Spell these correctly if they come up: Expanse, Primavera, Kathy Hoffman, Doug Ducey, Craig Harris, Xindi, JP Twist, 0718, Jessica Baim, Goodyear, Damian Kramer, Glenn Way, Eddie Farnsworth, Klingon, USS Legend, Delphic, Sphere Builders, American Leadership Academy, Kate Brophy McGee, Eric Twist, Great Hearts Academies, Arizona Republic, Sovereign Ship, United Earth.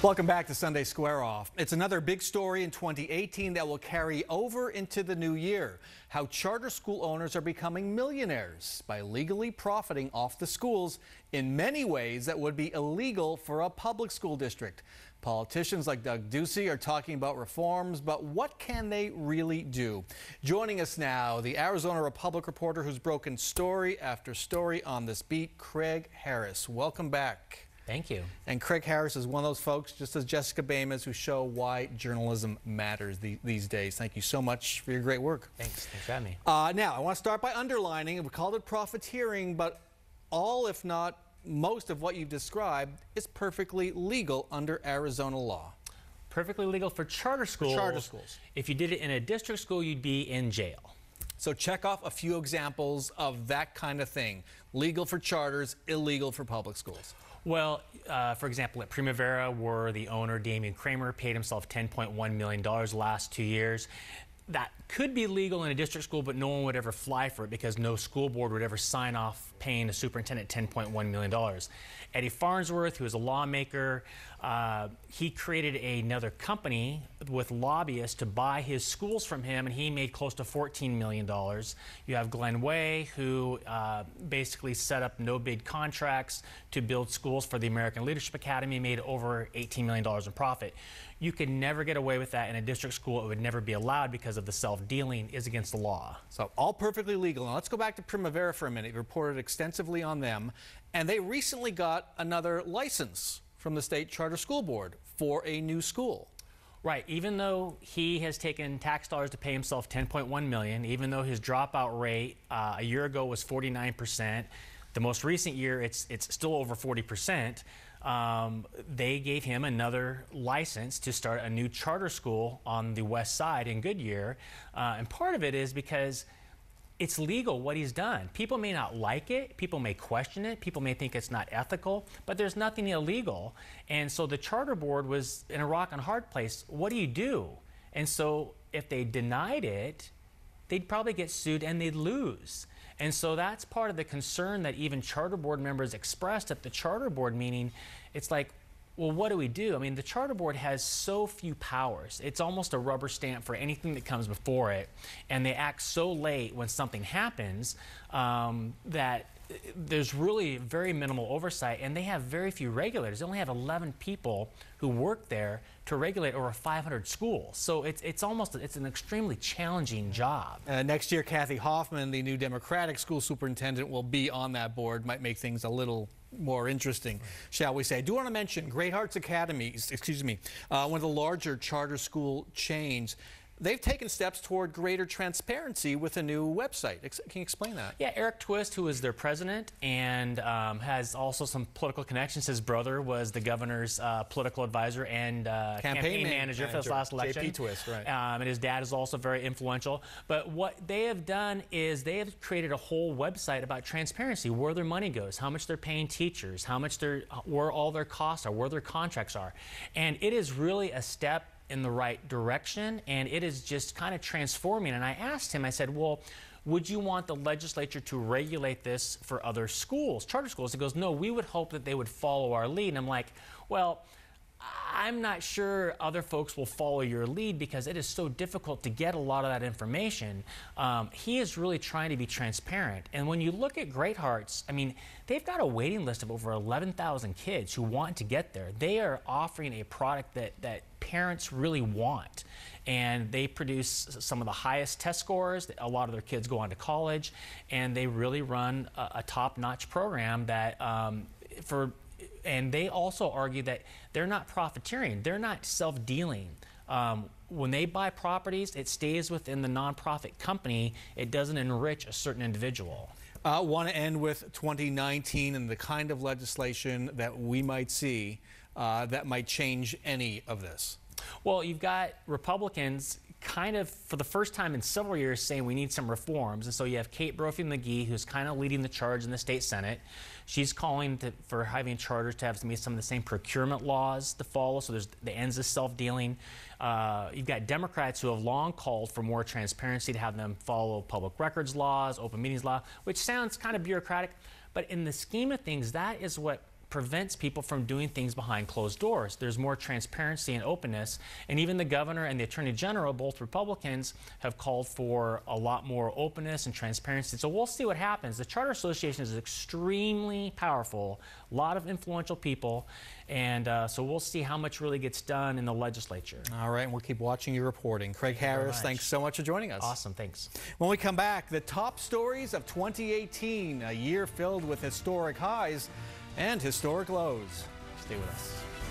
Welcome back to Sunday Square Off. It's another big story in 2018 that will carry over into the new year. How charter school owners are becoming millionaires by legally profiting off the schools in many ways that would be illegal for a public school district. Politicians like Doug Ducey are talking about reforms, but what can they really do? Joining us now, the Arizona Republic reporter who's broken story after story on this beat, Craig Harris. Welcome back. Thank you. And Craig Harris is one of those folks, just as Jessica Baim is, who show why journalism matters these days. Thank you so much for your great work. Thanks. Thanks for having me. Now, I want to start by underlining, we called it profiteering, but all, if not most, of what you've described is perfectly legal under Arizona law. Perfectly legal for charter schools. For charter schools. If you did it in a district school, you'd be in jail. So check off a few examples of that kind of thing. Legal for charters, illegal for public schools. Well, for example, at Primavera, where the owner, Damian Kramer, paid himself $10.1 million the last 2 years. That could be legal in a district school, but no one would ever fly for it because no school board would ever sign off paying a superintendent $10.1 million. Eddie Farnsworth, who is a lawmaker, he created another company with lobbyists to buy his schools from him, and he made close to $14 million. You have Glenn Way, who basically set up no-bid contracts to build schools for the American Leadership Academy, made over $18 million in profit. You could never get away with that in a district school. It would never be allowed because of the self-dealing is against the law. So all perfectly legal. Now let's go back to Primavera for a minute. We reported extensively on them, and they recently got another license from the state charter school board for a new school. Right, even though he has taken tax dollars to pay himself $10.1 million, even though his dropout rate a year ago was 49%, the most recent year it's still over 40%. They gave him another license to start a new charter school on the west side in Goodyear, and part of it is because it's legal what he's done. People may not like it, people may question it, people may think it's not ethical, but there's nothing illegal. And so the charter board was in a rock and hard place. What do you do? And so if they denied it, they'd probably get sued and they'd lose. And so that's part of the concern that even charter board members expressed at the charter board meeting. It's like, well, what do we do? I mean, the charter board has so few powers. It's almost a rubber stamp for anything that comes before it. And they act so late when something happens that there's really very minimal oversight. And they have very few regulators. They only have 11 people who work there to regulate over 500 schools. So it's an extremely challenging job. Next year, Kathy Hoffman, the new Democratic school superintendent, will be on that board. Might make things a little more interesting, shall we say. I do want to mention Great Hearts Academies, one of the larger charter school chains. They've taken steps toward greater transparency with a new website. Can you explain that? Yeah, Eric Twist, who is their president and has also some political connections. His brother was the governor's political advisor and campaign manager for this last election. JP Twist, right. And his dad is also very influential. But what they have done is they have created a whole website about transparency, where their money goes, how much they're paying teachers, how much where all their costs are, where their contracts are. And it is really a step in the right direction, and it is just kind of transforming. And I asked him, I said, well, would you want the legislature to regulate this for other schools, charter schools? He goes, no, we would hope that they would follow our lead. And I'm like, well, I'm not sure other folks will follow your lead because it is so difficult to get a lot of that information. He is really trying to be transparent. And when you look at Great Hearts, I mean, they've got a waiting list of over 11,000 kids who want to get there. They are offering a product that parents really want. And they produce some of the highest test scores. A lot of their kids go on to college. And they really run a top-notch program that and they also argue that they're not profiteering. They're not self-dealing. When they buy properties, it stays within the nonprofit company. It doesn't enrich a certain individual. I want to end with 2019 and the kind of legislation that we might see that might change any of this. Well, you've got Republicans kind of for the first time in several years saying we need some reforms. And so you have Kate Brophy McGee, who's kind of leading the charge in the state Senate. She's calling for having charters to have some of the same procurement laws to follow. So there's the ends of self-dealing. You've got Democrats who have long called for more transparency, to have them follow public records laws, open meetings law, which sounds kind of bureaucratic. But in the scheme of things, that is what prevents people from doing things behind closed doors. There's more transparency and openness, and even the governor and the attorney general, both Republicans, have called for a lot more openness and transparency. So we'll see what happens. The Charter Association is extremely powerful, a lot of influential people, and so we'll see how much really gets done in the legislature. All right, and we'll keep watching your reporting. Craig Harris, thanks so much for joining us. Awesome, thanks. When we come back, the top stories of 2018, a year filled with historic highs and historic lows. Stay with us.